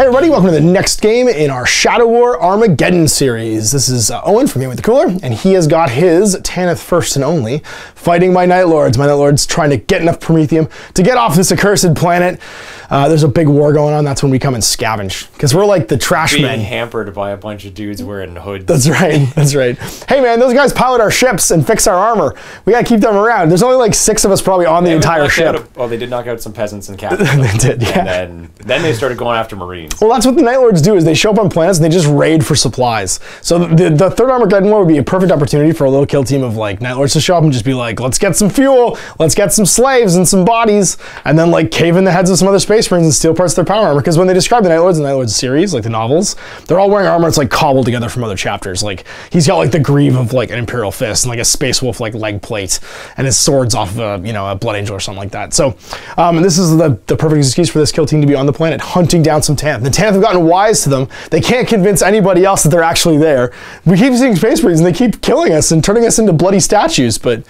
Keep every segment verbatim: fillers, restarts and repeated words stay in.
Hey everybody, welcome to the next game in our Shadow War Armageddon series. This is uh, Owen from Gaming with the Cooler, and he has got his Tanith First and Only fighting my Night Lords. My Night Lords trying to get enough Promethium to get off this accursed planet. Uh, there's a big war going on. That's when we come and scavenge, because we're like the trash Being men. Being hampered by a bunch of dudes wearing hoods. That's right, that's right. Hey man, those guys pilot our ships and fix our armor. We gotta keep them around. There's only like six of us probably on the they entire ship. A, well, they did knock out some peasants and captains. They did, yeah. And then, then they started going after Marines. Well, that's what the Night Lords do, is they show up on planets and they just raid for supplies. So the, the third Armageddon War would be a perfect opportunity for a little kill team of like Night Lords to show up and just be like, let's get some fuel, let's get some slaves and some bodies, and then like cave in the heads of some other space marines and steal parts of their power armor. Because when they describe the Night Lords in the Night Lords series, like the novels, they're all wearing armor that's like cobbled together from other chapters. Like he's got like the greave of like an Imperial Fist and like a Space Wolf like leg plate, and his sword's off of a, you know, a Blood Angel or something like that. So um, and this is the, the perfect excuse for this kill team to be on the planet hunting down some Tanith. The Tanith have gotten wise to them. They can't convince anybody else that they're actually there. We keep seeing space marines and they keep killing us and turning us into bloody statues, but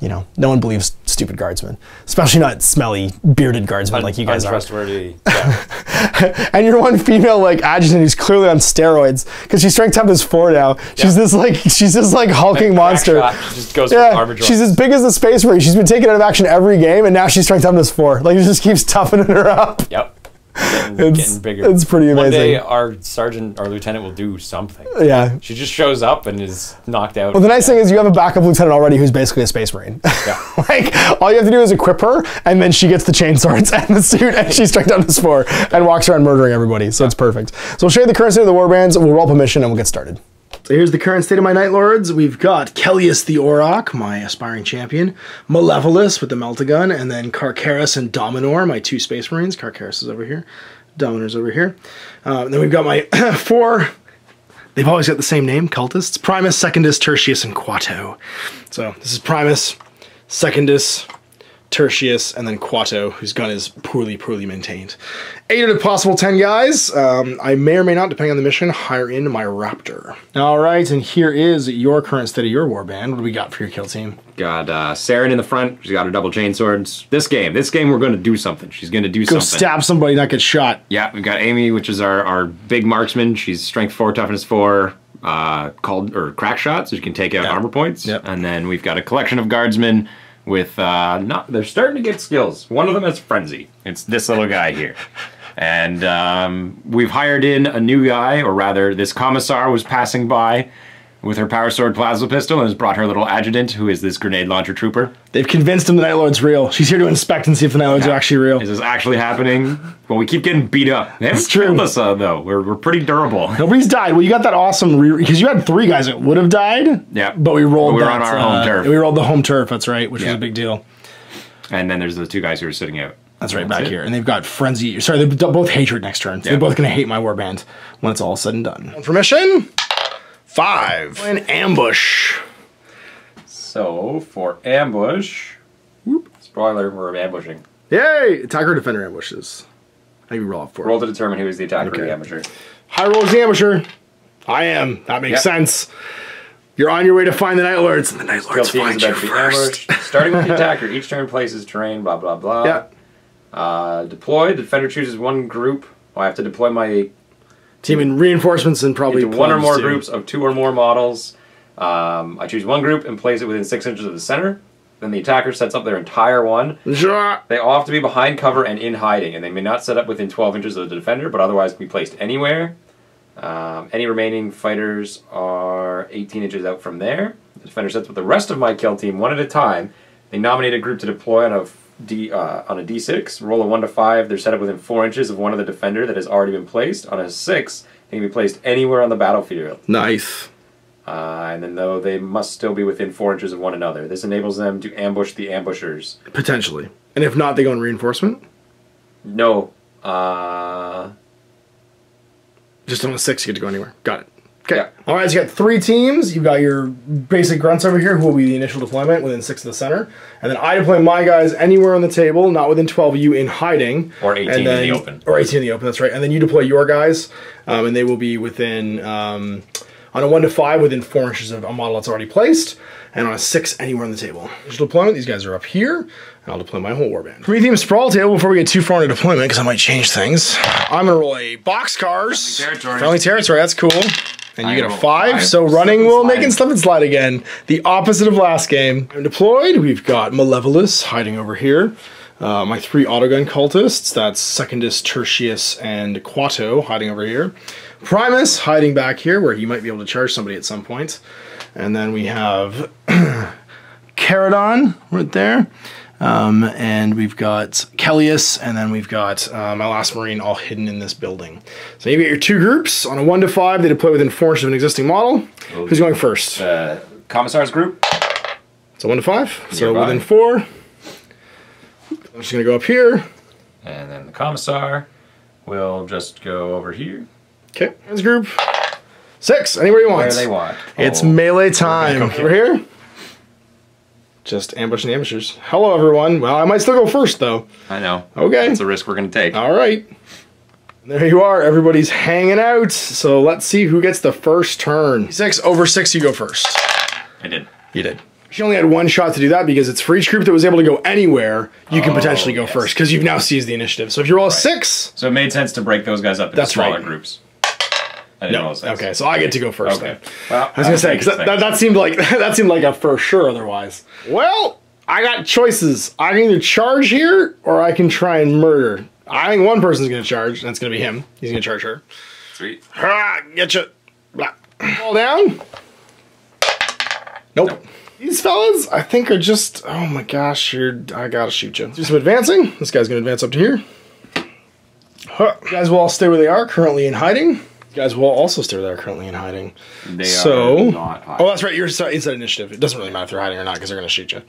you know, no one believes stupid guardsmen, especially not smelly, bearded guardsmen Un like you guys are. Untrustworthy. Yeah. And your one female like adjutant who's clearly on steroids because she strength temp is four now. She's yeah. this like she's this like hulking that monster. Shot just goes yeah. armor she's as big as the space marine. She's been taken out of action every game, and now she's strength temp is four. Like it just keeps toughening her up. Yep. Getting, it's, getting bigger. It's pretty amazing. One day our sergeant, our lieutenant will do something. Yeah. She just shows up and is knocked out. Well, the nice yeah. thing is you have a backup lieutenant already who's basically a space marine. Yeah. Like, all you have to do is equip her, and then she gets the chain swords and the suit, and she's straight down to spore and walks around murdering everybody. So yeah. it's perfect. So we'll show you the current state of the warbands, we'll roll up a mission, and we'll get started. So here's the current state of my Night Lords. We've got Kelius the Auroch, my aspiring champion, Malevolus with the Meltagun, and then Carcharis and Dominar, my two Space Marines. Carcharis is over here, Dominar's over here. Uh, then we've got my four, they've always got the same name, cultists, Primus, Secondus, Tertius, and Quato. So this is Primus, Secondus, Tertius, and then Quato, whose gun is poorly, poorly maintained. Eight out of possible ten guys. Um, I may or may not, depending on the mission, hire in my Raptor. All right, and here is your current state of your warband. What do we got for your kill team? Got uh, Saren in the front. She's got her double chain swords. This game, this game, we're going to do something. She's going to do Go something. Go stab somebody, not get shot. Yeah, we've got Amy, which is our, our big marksman. She's strength four, toughness four. Uh, called or crack shot, so she can take out yeah. armor points. Yep. And then we've got a collection of guardsmen. With uh, not, they're starting to get skills. One of them has Frenzy. It's this little guy here, and um, we've hired in a new guy, or rather, this Commissar was passing by with her power sword, plasma pistol, and has brought her little adjutant, who is this grenade launcher trooper. They've convinced him the Night Lord's real. She's here to inspect and see if the Night Lords yeah. are actually real. Is this actually happening? Well, we keep getting beat up. They haven't killed us, uh, though. We're, we're pretty durable. Nobody's died. Well, you got that awesome re because you had three guys that would have died. Yeah. But we rolled. But we were that, on our uh, home turf. We rolled the home turf. That's right, which yeah. was a big deal. And then there's the two guys who are sitting out. That's right, that's back it. Here. And they've got Frenzy. Sorry, they're both hatred next turn. So yeah. They're both going to hate my warband when it's all said and done. Permission. Five. An ambush. So for ambush, whoop. Spoiler, we're ambushing. Yay! Attacker or defender ambushes. I think we roll off for roll it. Roll to determine who is the attacker okay. or the ambusher. High roll is the ambusher. I am. That makes yep. sense. You're on your way to find the Night Lords. And the Night Lords find you first. Starting with the attacker, each turn places terrain, blah, blah, blah. Yeah. Uh, deploy. The defender chooses one group. Oh, I have to deploy my... team in reinforcements and probably one or more too. Groups of two or more models. Um, I choose one group and place it within six inches of the center. Then the attacker sets up their entire one. Sure. They all have to be behind cover and in hiding, and they may not set up within twelve inches of the defender, but otherwise can be placed anywhere. Um, any remaining fighters are eighteen inches out from there. The defender sets up the rest of my kill team one at a time. They nominate a group to deploy on a D, uh, on a D six, roll a one to five, they're set up within four inches of one of the defender that has already been placed. On a six, they can be placed anywhere on the battlefield. Nice. Uh, and then though, they must still be within four inches of one another. This enables them to ambush the ambushers. Potentially. And if not, they go in reinforcement? No. Uh... Just on a six, you get to go anywhere. Got it. Okay. Yeah. All right, so you got three teams. You've got your basic grunts over here, who will be the initial deployment within six of the center. And then I deploy my guys anywhere on the table, not within twelve of you in hiding. Or eighteen and then, in the open. Or eighteen in the open, that's right. And then you deploy your guys, um, and they will be within... Um, On a one to five, within four inches of a model that's already placed, and on a six, anywhere on the table. Digital deployment, these guys are up here, and I'll deploy my whole warband. Promethium Sprawl table before we get too far into deployment, because I might change things. I'm gonna roll a Boxcars. Friendly territory. Friendly territory, that's cool. And you get a five, five, so running will make it slip and slide again. The opposite of last game. I'm deployed, we've got Malevolus hiding over here. Uh, my three autogun cultists, that's Secondus, Tertius, and Quato hiding over here. Primus hiding back here, where he might be able to charge somebody at some point. And then we have Caradon right there. Um, and we've got Kelius, and then we've got uh, my last Marine all hidden in this building. So you've got your two groups. On a one to five, they deploy within four inches of an existing model. Oh, who's going first? Uh, Commissar's group. It's a one to five, so nearby. Within four. I'm just going to go up here. And then the Commissar will just go over here. Okay, his group. Six, anywhere you want. Where they want. It's oh, melee time. Over here. here. Just ambushing the ambushers. Hello, everyone. Well, I might still go first, though. I know. Okay. It's a risk we're going to take. All right. There you are. Everybody's hanging out. So let's see who gets the first turn. Six over six, you go first. I did. You did. She only had one shot to do that because it's for each group that was able to go anywhere, you oh, can potentially go yes. first because you've now seized the initiative. So if you roll a right. six. So it made sense to break those guys up into That's smaller right. groups. I didn't no. roll six. Okay, so I get to go first. Okay. Well, I was going to say, because that, that, that seemed like that seemed like a for sure otherwise. Well, I got choices. I can either charge here or I can try and murder. I think one person's going to charge, and it's going to be him. He's going to charge her. Sweet. Ah, getcha. Fall down. Nope. nope. These fellas, I think, are just... Oh my gosh, you're... I gotta shoot you. Do some advancing. This guy's gonna advance up to here. Huh. You guys will all stay where they are, currently in hiding. You guys will also stay where they are, currently in hiding. They so, are not hiding. Oh, that's right. You're inside initiative. It doesn't really matter if they're hiding or not, because they're gonna shoot you.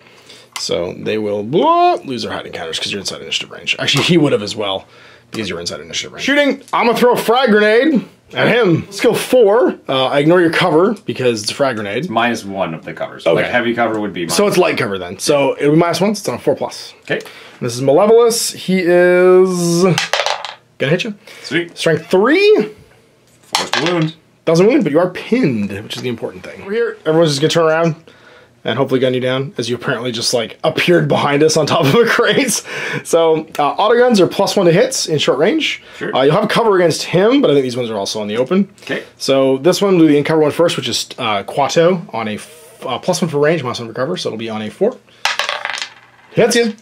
So they will blah, lose their hiding counters, because you're inside initiative range. Actually, he would have as well, because you're inside initiative range. Shooting! I'm gonna throw a frag grenade at him. Skill four. Uh, I ignore your cover because it's a frag grenade. It's minus one of the covers. Okay. Like heavy cover would be minus So it's light cover then. So it'll be minus one. So it's on a four plus. Okay. And this is Malevolus. He is gonna hit you. Sweet. Strength three. Forced wound. Doesn't wound, but you are pinned, which is the important thing. Over here, everyone's just gonna turn around and hopefully gun you down, as you apparently just like appeared behind us on top of a crate. So uh, auto guns are plus one to hits in short range. Sure. Uh, you'll have cover against him, but I think these ones are also in the open. Okay. So this one will do the in cover one first, which is uh, Quato on a f uh, plus one for range, minus one for cover, so it'll be on a four. Hits you.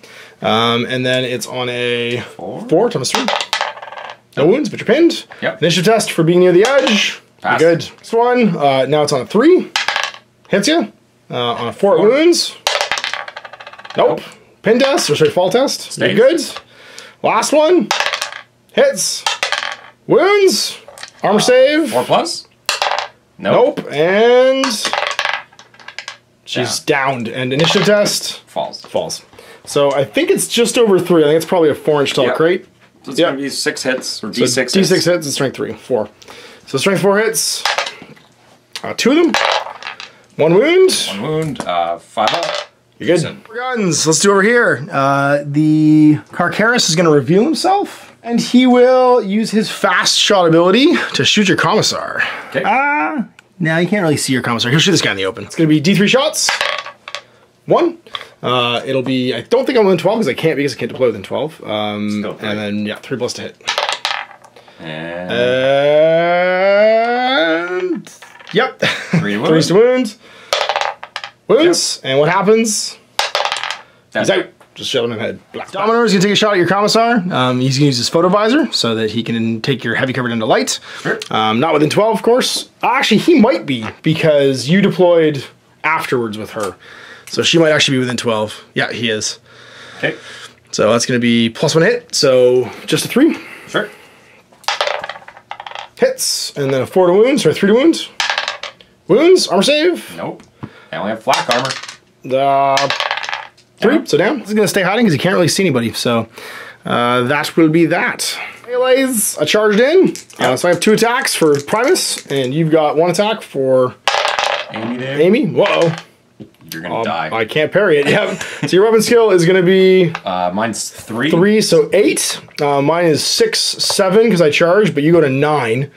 Um, and then it's on a four, four times three. No wounds, but you're pinned. Yep. Initiative test for being near the edge. Pass. You're good. This one, uh, now it's on a three. Hits you. Uh, on a four, four wounds. Nope. nope. Pin test, or sorry, fall test. You're good. Last one. Hits. Wounds. Armor uh, save. Four plus. Nope. nope. And she's down. downed. And initiative test. Falls. Falls. So I think it's just over three. I think it's probably a four inch tall yep. crate. So it's yep. going to be six hits, or D six so hits. D six hits and strength three, four. So strength four hits. Uh, two of them. One wound. One wound. Uh, five up. You're good. Guns. Let's do over here. Uh, the Carcharis is going to reveal himself, and he will use his fast shot ability to shoot your Commissar. Okay. Ah, now you can't really see your Commissar. He'll shoot this guy in the open. It's going to be D three shots. One. Uh, it'll be. I don't think I'm within twelve because I can't because I can't deploy within twelve. Um, and then yeah, three plus to hit. And. and Yep. Three wounds. Three's to wound. Wounds. Yep. And what happens? That's he's out. Just shot him in the head. Dominar is going to take a shot at your Commissar. Um, he's going to use his photo visor so that he can take your heavy cover down to light. Sure. Um, not within twelve, of course. Actually, he might be because you deployed afterwards with her. So she might actually be within twelve. Yeah, he is. Okay. So that's going to be plus one hit. So just a three. Sure. Hits. And then a four to wounds or three to wounds. Wounds, armor save. Nope. I only have flak armor. Uh, three, yeah. so down. This is going to stay hiding because you can't really see anybody, so uh, that will be that. Melees, I charged in, yeah. uh, so I have two attacks for Primus, and you've got one attack for Amy there. Amy, whoa. You're going to um, die. I can't parry it, yep. So your weapon skill is going to be... Uh, mine's three. Three, so eight. Uh, mine is six, seven, because I charged, but you go to nine.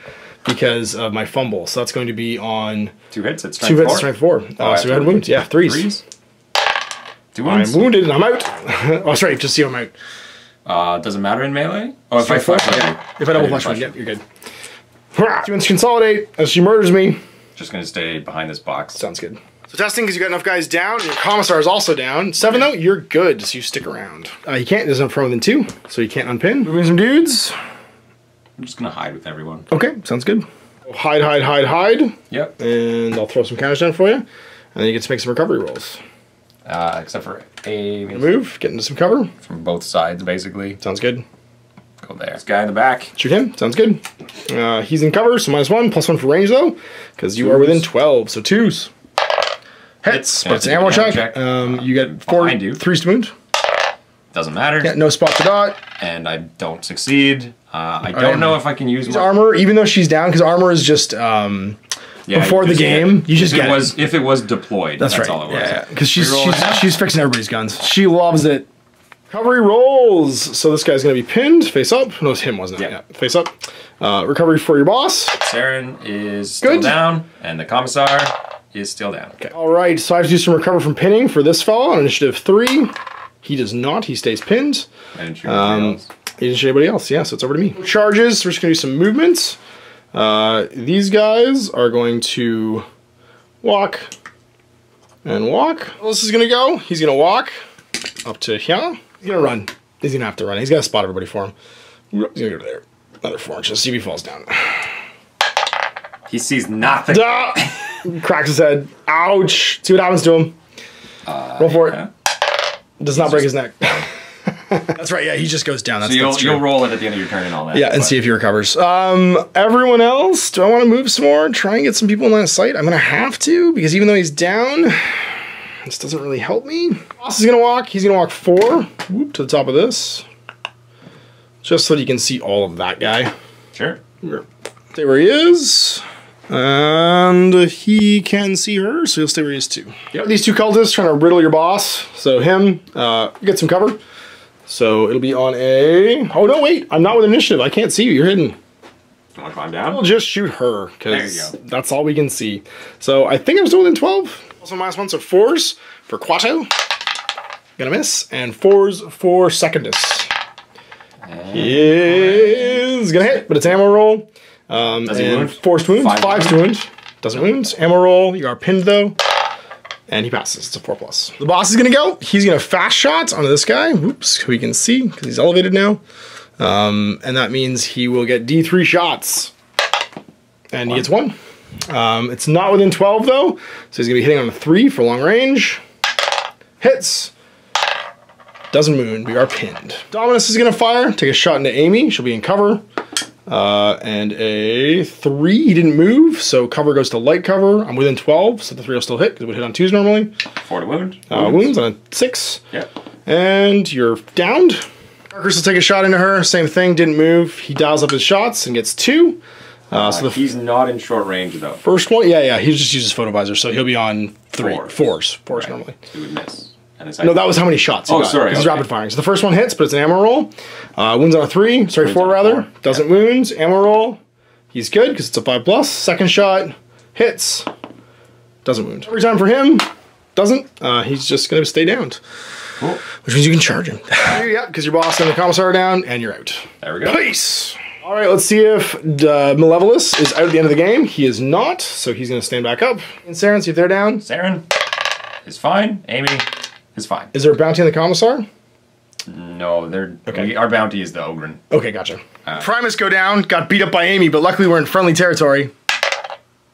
because of my fumble. So that's going to be on... Two hits at strength four? Two hits at strength four. Uh, oh, so I had wounds. Yeah, threes. Threes? Two wounds? I'm wounded and I'm out. Oh, sorry, just see I'm out. Uh, doesn't matter in melee? Oh, if I flash one, yeah. If I double flash one, yeah, you're good. She wants to consolidate as she murders me. Just going to stay behind this box. Sounds good. So testing because you got enough guys down. Your Commissar is also down. Seven though, you're good, so you stick around. Uh, you can't, there's no promo than two, so you can't unpin. Moving some dudes. I'm just going to hide with everyone. Okay, sounds good. Hide, hide, hide, hide. Yep. And I'll throw some counters down for you. And then you get to make some recovery rolls. Uh, except for a... Move, get into some cover. From both sides, basically. Sounds good. Go there. This guy in the back. Shoot him. Sounds good. Uh, he's in cover, so minus one. Plus one for range, though, because you twos. Are within twelve, so twos. Hits, but it's an ammo check. check. Um, you get four, you. three wound. Doesn't matter. Yeah, no spot to dot. And I don't succeed. Uh, I don't I know if I can use... armor, even though she's down, because armor is just... Um, Yeah, before the game, get, you just if get it. Was, if it was deployed, that's, that's right. all it was. Yeah, because she's, she's, she's fixing everybody's guns. She loves it. Recovery rolls. So this guy's going to be pinned, face up. No, it's him, wasn't it? Yeah. Yeah. Face up. Uh, recovery for your boss. Saren is still Good. down, and the Commissar is still down. Okay. All right, so I have to do some recover from pinning for this fellow on initiative three. He does not. He stays pinned. I didn't shoot um, anybody else. He didn't shoot anybody else. Yeah, so it's over to me. Charges. We're just going to do some movements. Uh, these guys are going to walk and walk. This is going to go. He's going to walk up to here. He's going to run. He's going to have to run. He's got to spot everybody for him. He's going to go to there. Another four inches. See if he falls down. He sees nothing. Ah! Cracks his head. Ouch. See what happens to him. Uh, roll for yeah. it. Does He's not break his neck. That's right, yeah, he just goes down. That's, so you'll, that's you'll roll it at the end of your turn and all that. Yeah, and but. see if he recovers. Um, everyone else, do I want to move some more? Try and get some people in line of sight? I'm going to have to, because even though he's down, this doesn't really help me. Boss is going to walk. He's going to walk four whoop, to the top of this, just so that you can see all of that guy. Sure. Stay where he is. And he can see her, so he'll stay where he is too. Yep. These two cultists trying to riddle your boss. So him, uh, get some cover. So it'll be on a... Oh, no, wait. I'm not with initiative. I can't see you. You're hidden. Do you want to climb down? We'll just shoot her, because that's all we can see. So I think I'm still within twelve. Also minus one, so fours for Quato. Gonna miss. And fours for Secondus. Is gonna hit, but it's ammo roll. Um, Does he wound? Forced wound. Five Five's to wound. Doesn't wound. Ammo roll. You are pinned, though. And he passes. It's a four plus. The boss is going to go. He's going to fast shot onto this guy. Whoops. Who we can see because he's elevated now. Um, and that means he will get D three shots. And one. He gets one. Um, it's not within twelve, though. So he's going to be hitting on a three for long range. Hits. Doesn't moon. We are pinned. Dominus is going to fire. Take a shot into Amy. She'll be in cover. Uh, and a three, he didn't move, so cover goes to light cover. I'm within twelve, so the three will still hit, because it would hit on twos normally. Four to wound. Uh, wounds. wounds on a six. Yep. And you're downed. Carcharis will take a shot into her, same thing, didn't move. He dials up his shots and gets two. Uh, uh, so the he's not in short range, though. First one, yeah, yeah, he just uses photovisor, so he'll be on three. Fours. Fours, Fours right. normally. He would miss. No, that was how many shots. Oh, got, sorry. This okay. is rapid firing. So the first one hits, but it's an ammo roll. Uh, wounds on a three. Sorry, four rather. Four. Doesn't yeah. wound. Ammo roll. He's good because it's a five plus. Second shot hits. Doesn't wound. Every time for him. Doesn't. Uh, he's just going to stay downed. Cool. Which means you can charge him. Yeah, because your boss and the Commissar are down, and you're out. There we go. Peace. All right, let's see if uh, Malevolus is out at the end of the game. He is not, so he's going to stand back up. And Saren, see if they're down. Saren is fine. Amy. It's fine. Is there a bounty on the Commissar? No, they're okay. We, our bounty is the Ogryn. Okay, gotcha. Uh, Primus go down, got beat up by Amy, but luckily we're in friendly territory.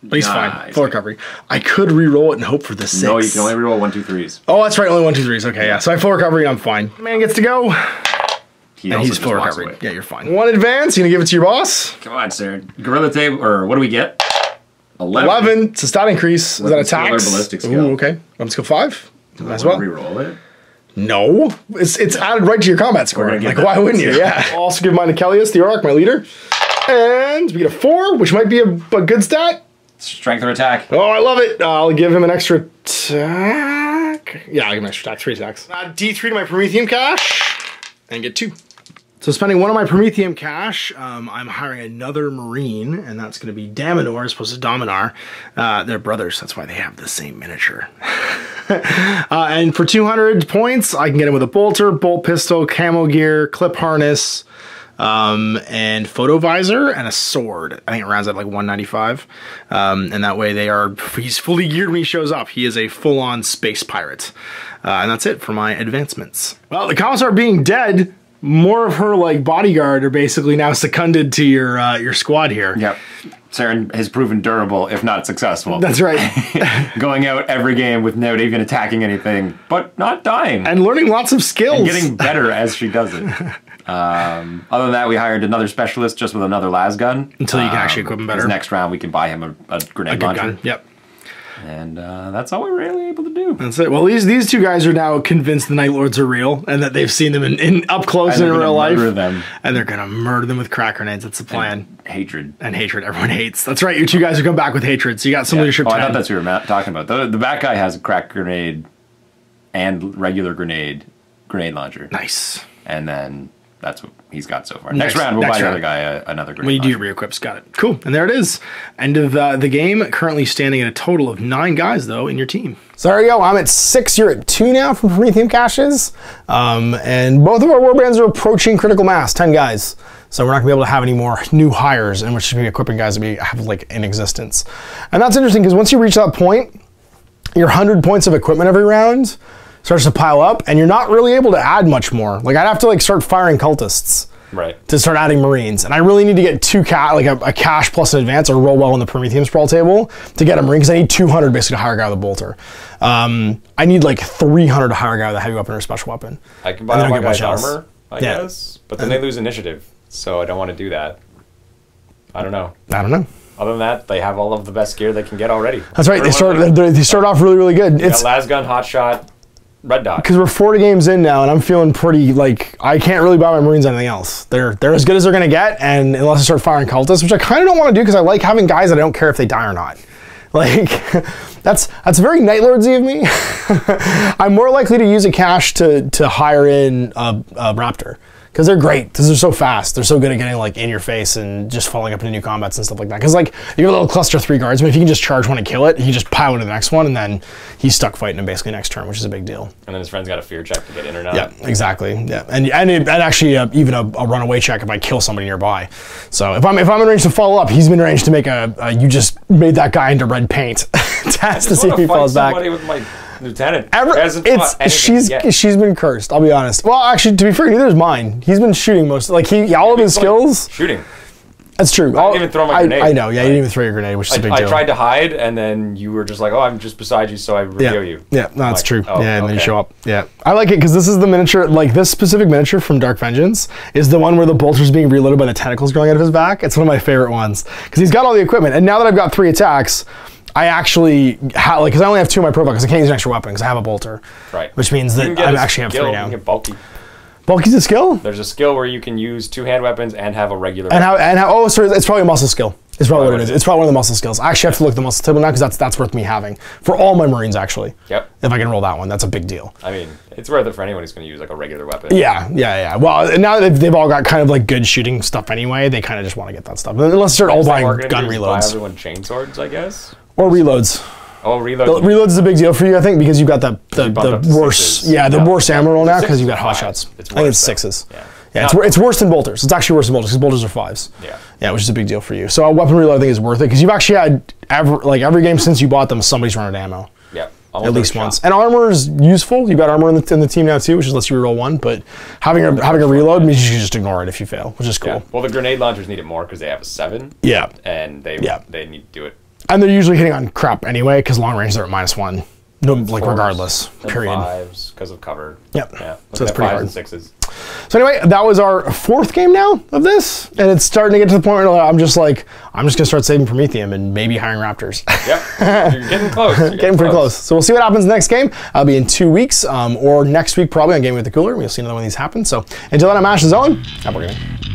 But he's nah, fine. He's Full good. recovery. I could re-roll it and hope for the six. No, you can only re-roll one, two, threes. Oh, that's right, only one, two, threes. Okay, yeah. So I full recovery and I'm fine. Man gets to go. He and he's full recovery. Away. Yeah, you're fine. One advance, you gonna give it to your boss? Come on, sir. Gorilla table, or what do we get? Eleven. Eleven. It's a stat increase. Is that attacks? Ballistic skill. Ooh, okay. One skill five. Do I as well. Reroll it? No, it's it's added right to your combat score. Like why wouldn't you? Yeah. I'll also give mine to Kelius the Auroch, my leader, and we get a four, which might be a, a good stat. Strength or attack? Oh, I love it. Uh, I'll give him an extra attack. Yeah, I'll give him an extra attack, three attacks. Add D three to my Promethium cache and get two. So spending one of my Promethium cash, um, I'm hiring another Marine, and that's going to be Damodor as opposed to Dominar. Uh, they're brothers, that's why they have the same miniature. uh, and for two hundred points, I can get him with a bolter, bolt pistol, camo gear, clip harness, um, and photo visor, and a sword. I think it rounds at like one ninety-five. Um, and that way they are, he's fully geared when he shows up. He is a full-on space pirate. Uh, and that's it for my advancements. Well, the Commissar being dead, more of her like bodyguard are basically now seconded to your uh, your squad here. Yep, Saren has proven durable, if not successful. That's right. Going out every game with no even attacking anything, but not dying, and learning lots of skills, and getting better as she does it. Um, other than that, we hired another specialist just with another las gun until you um, can actually equip him better. Next round, we can buy him a, a grenade a good launcher. Gun. Yep. And uh, that's all we were really able to do. That's it. Well, these these two guys are now convinced the Night Lords are real and that they've seen them in, in up close and in real life. Them. And they're going to murder them with crack grenades. That's the plan. And hatred. And hatred. Everyone hates. That's right. You two guys are coming back with hatred. So you got some yeah. leadership. Oh, I thought that's what we were talking about. The, the bad guy has a crack grenade and regular grenade, grenade launcher. Nice. And then that's what he's got so far. Next, next round, we'll next buy round. the other guy uh, another grenade. When you do your re-equips, got it. Cool, and there it is. End of uh, the game. Currently standing at a total of nine guys, though, in your team. So there you go. I'm at six. You're at two now from Promethium caches. Um, and both of our warbands are approaching critical mass, ten guys. So we're not gonna be able to have any more new hires, and we're just gonna be equipping guys that we have like in existence. And that's interesting, because once you reach that point, your one hundred points of equipment every round starts to pile up, and you're not really able to add much more. Like, I'd have to like start firing cultists, right, to start adding Marines, and I really need to get two cat like a, a cash plus an advance or roll well on the Promethium sprawl table to get a Marine, because I need two hundred basically to hire a guy with a bolter. Um, I need like three hundred to hire a guy with a heavy weapon or a special weapon. I can buy all my guys armor, I yeah. guess, but then they lose initiative, so I don't want to do that. I don't know. I don't know. Other than that, they have all of the best gear they can get already. That's right. They start they, they start off really really good. Yeah, it's Lasgun, Hotshot, Red Dot. Because we're forty games in now, and I'm feeling pretty like I can't really buy my Marines anything else. They're they're as good as they're gonna get, and unless I start firing cultists, which I kind of don't want to do because I like having guys that I don't care if they die or not. Like that's that's very Night Lords-y of me. I'm more likely to use a cash to to hire in a, a Raptor, because they're great, because they're so fast. They're so good at getting like in your face and just following up into new combats and stuff like that. Because like your little cluster three guardsman, if you can just charge one and kill it, he just pile into the next one, and then he's stuck fighting him basically next turn, which is a big deal. And then his friend's got a fear check to get in or not. Yeah, exactly. Yeah, and and, it, and actually uh, even a, a runaway check if I kill somebody nearby. So if I'm if I'm in range to follow up, he's been range to make a, a you just made that guy into red paint test to see if he falls back. With my Lieutenant, Ever, it's she's yet. she's been cursed. I'll be honest. Well, actually, to be fair, neither is mine. He's been shooting most, like he all of his skills. Shooting. That's true. I didn't even throw my I, grenade. I know. Yeah, like, you didn't even throw your grenade, which is I, a big I deal. I tried to hide, and then you were just like, "Oh, I'm just beside you, so I reveal yeah. you." Yeah, no, that's like, true. Oh, yeah, and okay. then you show up. Yeah, I like it because this is the miniature. Like this specific miniature from Dark Vengeance is the one where the bolter's being reloaded by the tentacles growing out of his back. It's one of my favorite ones because he's got all the equipment, and now that I've got three attacks, I actually have, like, because I only have two in my pro because I can't use an extra weapon because I have a bolter. Right. Which means that I actually have three now. You can get bulky. Bulky's a skill? There's a skill where you can use two hand weapons and have a regular and how And how, oh, sorry, it's probably a muscle skill. It's probably what it is. It's probably one of the muscle skills. I actually have to look at the muscle table now because that's that's worth me having for all my Marines actually. Yep. If I can roll that one, that's a big deal. I mean, it's worth it for anyone who's going to use like a regular weapon. Yeah, yeah, yeah. Well, now that they've all got kind of like good shooting stuff anyway, they kind of just want to get that stuff. Unless they're all buying gun reloads. Buy everyone chainswords, I guess. Or reloads. Oh, reloads. The, reloads is a big deal for you, I think, because you've got the the, the, the worse, yeah, the yeah. worse ammo roll now because you've got hot shots. I think it's sixes. Yeah. Yeah, it's, it's worse than bolters. It's actually worse than bolters because bolters are fives. Yeah, yeah, which is a big deal for you. So a weapon reload I think is worth it because you've actually had every, like every game since you bought them, somebody's run out of ammo. Yeah, at least once. Shot. And armor is useful. You've got armor in the, in the team now too, which is lets you reroll one. But having a having a reload means you just ignore it if you fail, which is cool. Yeah. Well, the grenade launchers need it more because they have a seven. Yeah, and they yeah. they need to do it. And they're usually hitting on crap anyway because long range they're at minus one. No, like Fours, regardless, period. Fives because of cover. Yep. Yeah. So that's pretty hard. And sixes. So anyway, that was our fourth game now of this, and it's starting to get to the point where I'm just like, I'm just gonna start saving Promethium and maybe hiring Raptors. Yep. You're getting close. You're getting, getting pretty close. close. So we'll see what happens next game. I'll be in two weeks um, or next week probably on Gaming with the Cooler. We'll see another one of these happen. So until then, I'm Ash and Owen. Have a good game.